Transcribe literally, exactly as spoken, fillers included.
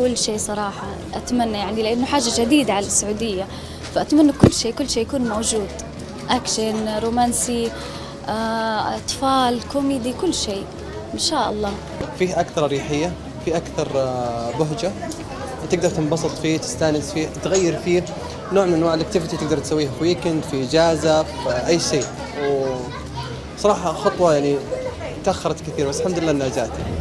كل شيء صراحة، أتمنى يعني لأنه حاجة جديدة على السعودية، فأتمنى كل شيء كل شيء يكون موجود، أكشن، رومانسي، أطفال، كوميدي، كل شيء إن شاء الله. فيه أكثر ريحية، فيه أكثر بهجة، تقدر تنبسط فيه، تستانس فيه، تغير فيه، نوع من أنواع الأكتيفيتي تقدر تسويها في ويكند، في إجازة، في أي شيء. وصراحة خطوة يعني تأخرت كثير، بس الحمد لله إنها جات.